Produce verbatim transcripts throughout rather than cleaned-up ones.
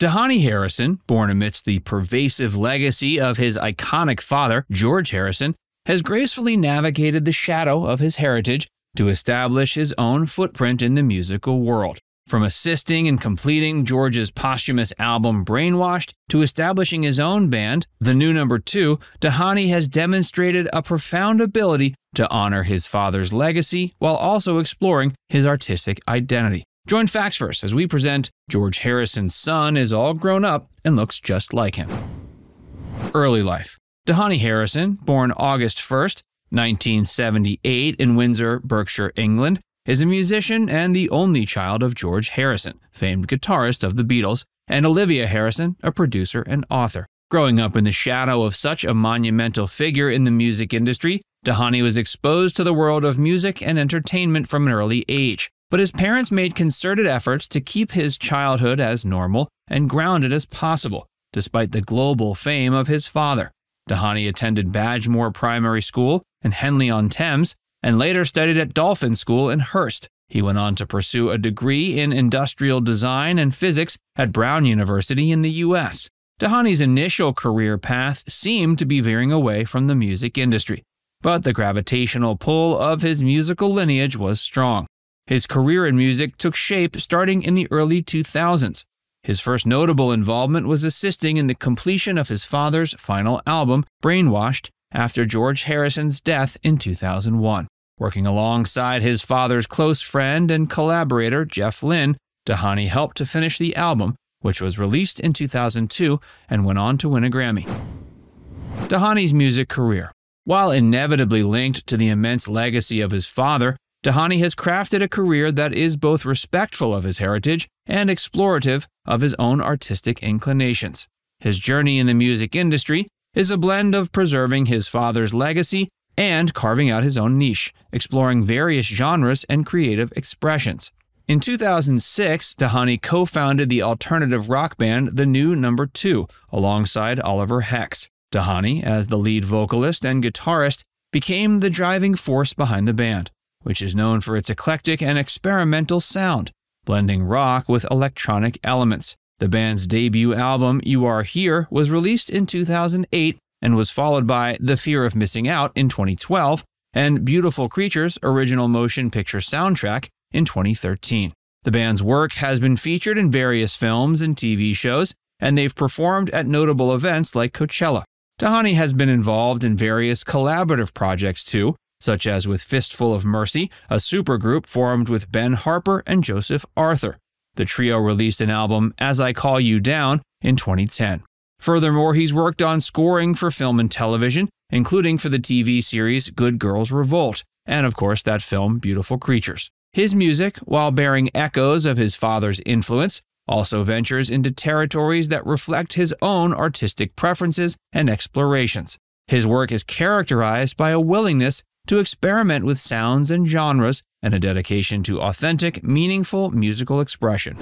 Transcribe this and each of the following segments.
Dhani Harrison, born amidst the pervasive legacy of his iconic father, George Harrison, has gracefully navigated the shadow of his heritage to establish his own footprint in the musical world. From assisting in completing George's posthumous album Brainwashed to establishing his own band, The New Number Two, Dhani has demonstrated a profound ability to honor his father's legacy while also exploring his artistic identity. Join Facts First as we present George Harrison's son is all grown up and looks just like him. Early life. Dhani Harrison, born August first, nineteen seventy-eight in Windsor, Berkshire, England, is a musician and the only child of George Harrison, famed guitarist of the Beatles, and Olivia Harrison, a producer and author. Growing up in the shadow of such a monumental figure in the music industry, Dhani was exposed to the world of music and entertainment from an early age, but his parents made concerted efforts to keep his childhood as normal and grounded as possible, despite the global fame of his father. Dhani attended Badgemoor Primary School in Henley-on-Thames, and later studied at Dolphin School in Hurst. He went on to pursue a degree in industrial design and physics at Brown University in the U S Dhani's initial career path seemed to be veering away from the music industry, but the gravitational pull of his musical lineage was strong. His career in music took shape starting in the early two thousands. His first notable involvement was assisting in the completion of his father's final album, Brainwashed, after George Harrison's death in two thousand one. Working alongside his father's close friend and collaborator, Jeff Lynne, Dhani helped to finish the album, which was released in two thousand two and went on to win a Grammy. Dhani's music career. While inevitably linked to the immense legacy of his father, Dhani has crafted a career that is both respectful of his heritage and explorative of his own artistic inclinations. His journey in the music industry is a blend of preserving his father's legacy and carving out his own niche, exploring various genres and creative expressions. In two thousand six, Dhani co-founded the alternative rock band The New Number Two alongside Oliver Hex. Dhani, as the lead vocalist and guitarist, became the driving force behind the band, which is known for its eclectic and experimental sound, blending rock with electronic elements. The band's debut album, You Are Here, was released in two thousand eight and was followed by The Fear of Missing Out in twenty twelve and Beautiful Creatures Original Motion Picture Soundtrack in twenty thirteen. The band's work has been featured in various films and T V shows, and they've performed at notable events like Coachella. Dhani has been involved in various collaborative projects too, such as with Fistful of Mercy, a supergroup formed with Ben Harper and Joseph Arthur. The trio released an album, As I Call You Down, in twenty ten. Furthermore, he's worked on scoring for film and television, including for the T V series Good Girls Revolt, and of course that film Beautiful Creatures. His music, while bearing echoes of his father's influence, also ventures into territories that reflect his own artistic preferences and explorations. His work is characterized by a willingness to experiment with sounds and genres, and a dedication to authentic, meaningful musical expression.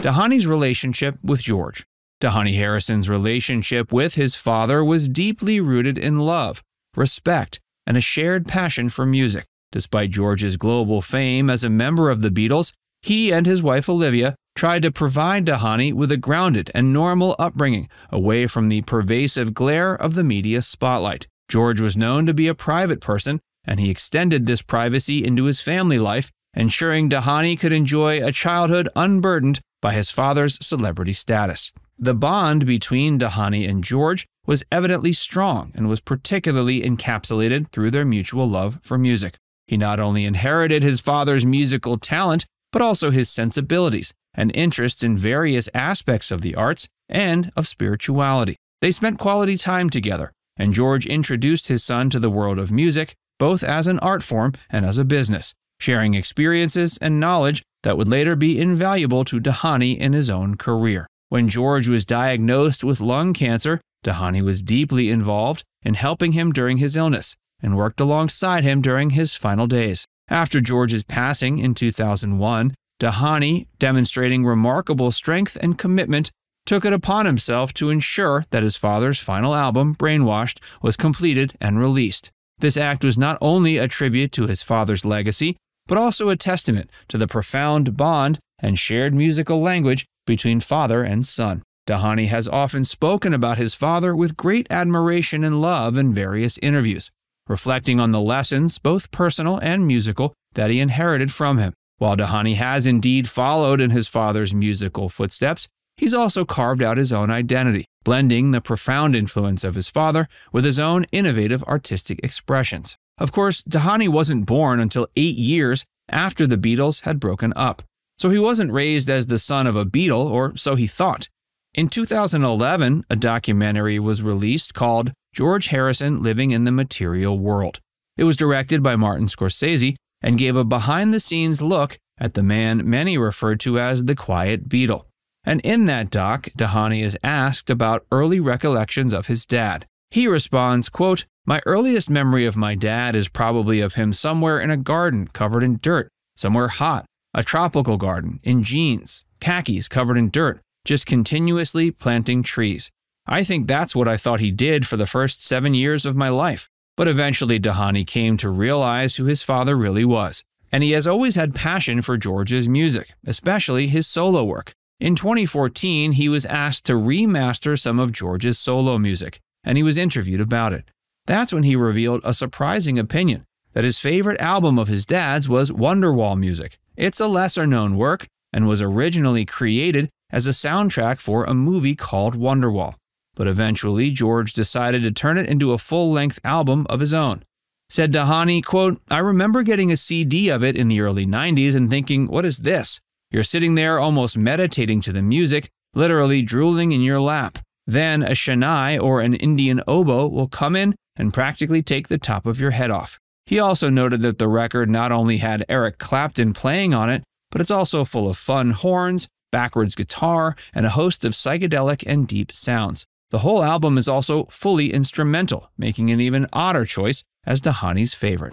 Dhani's relationship with George. Dhani Harrison's relationship with his father was deeply rooted in love, respect, and a shared passion for music. Despite George's global fame as a member of the Beatles, he and his wife Olivia tried to provide Dhani with a grounded and normal upbringing, away from the pervasive glare of the media spotlight. George was known to be a private person, and he extended this privacy into his family life, ensuring Dhani could enjoy a childhood unburdened by his father's celebrity status. The bond between Dhani and George was evidently strong and was particularly encapsulated through their mutual love for music. He not only inherited his father's musical talent, but also his sensibilities and interests in various aspects of the arts and of spirituality. They spent quality time together, and George introduced his son to the world of music, both as an art form and as a business, sharing experiences and knowledge that would later be invaluable to Dhani in his own career. When George was diagnosed with lung cancer, Dhani was deeply involved in helping him during his illness and worked alongside him during his final days. After George's passing in two thousand one, Dhani, demonstrating remarkable strength and commitment, took it upon himself to ensure that his father's final album, Brainwashed, was completed and released. This act was not only a tribute to his father's legacy, but also a testament to the profound bond and shared musical language between father and son. Dhani has often spoken about his father with great admiration and love in various interviews, reflecting on the lessons, both personal and musical, that he inherited from him. While Dhani has indeed followed in his father's musical footsteps, he's also carved out his own identity, blending the profound influence of his father with his own innovative artistic expressions. Of course, Dhani wasn't born until eight years after the Beatles had broken up, so he wasn't raised as the son of a Beatle, or so he thought. In two thousand eleven, a documentary was released called George Harrison Living in the Material World. It was directed by Martin Scorsese and gave a behind-the-scenes look at the man many referred to as the Quiet Beatle. And in that doc, Dhani is asked about early recollections of his dad. He responds, quote, "My earliest memory of my dad is probably of him somewhere in a garden covered in dirt, somewhere hot, a tropical garden, in jeans, khakis covered in dirt, just continuously planting trees. I think that's what I thought he did for the first seven years of my life." But eventually Dhani came to realize who his father really was, and he has always had passion for George's music, especially his solo work. In twenty fourteen, he was asked to remaster some of George's solo music, and he was interviewed about it. That's when he revealed a surprising opinion, that his favorite album of his dad's was Wonderwall Music. It's a lesser-known work and was originally created as a soundtrack for a movie called Wonderwall. But eventually, George decided to turn it into a full-length album of his own. Said Dhani, quote, "I remember getting a C D of it in the early nineties and thinking, what is this? You're sitting there almost meditating to the music, literally drooling in your lap. Then a shanai or an Indian oboe will come in and practically take the top of your head off." He also noted that the record not only had Eric Clapton playing on it, but it's also full of fun horns, backwards guitar, and a host of psychedelic and deep sounds. The whole album is also fully instrumental, making an even odder choice as Dhani's favorite.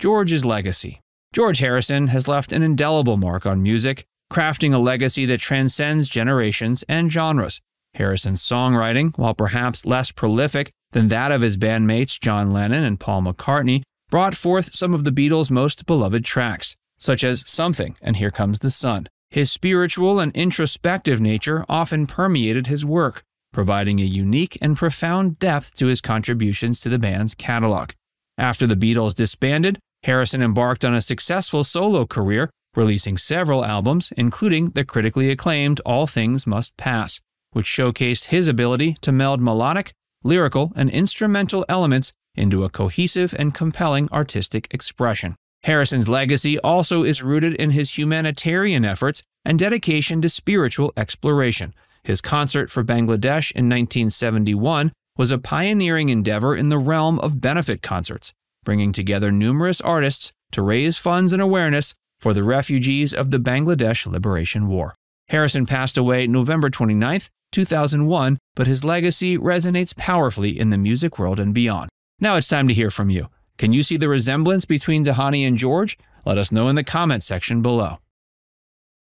George's legacy. George Harrison has left an indelible mark on music, crafting a legacy that transcends generations and genres. Harrison's songwriting, while perhaps less prolific than that of his bandmates John Lennon and Paul McCartney, brought forth some of the Beatles' most beloved tracks, such as Something and Here Comes the Sun. His spiritual and introspective nature often permeated his work, providing a unique and profound depth to his contributions to the band's catalog. After the Beatles disbanded, Harrison embarked on a successful solo career, releasing several albums, including the critically acclaimed All Things Must Pass, which showcased his ability to meld melodic, lyrical, and instrumental elements into a cohesive and compelling artistic expression. Harrison's legacy also is rooted in his humanitarian efforts and dedication to spiritual exploration. His concert for Bangladesh in nineteen seventy-one was a pioneering endeavor in the realm of benefit concerts, bringing together numerous artists to raise funds and awareness for the refugees of the Bangladesh Liberation War. Harrison passed away November twenty-ninth, two thousand one, but his legacy resonates powerfully in the music world and beyond. Now it's time to hear from you. Can you see the resemblance between Dhani and George? Let us know in the comment section below.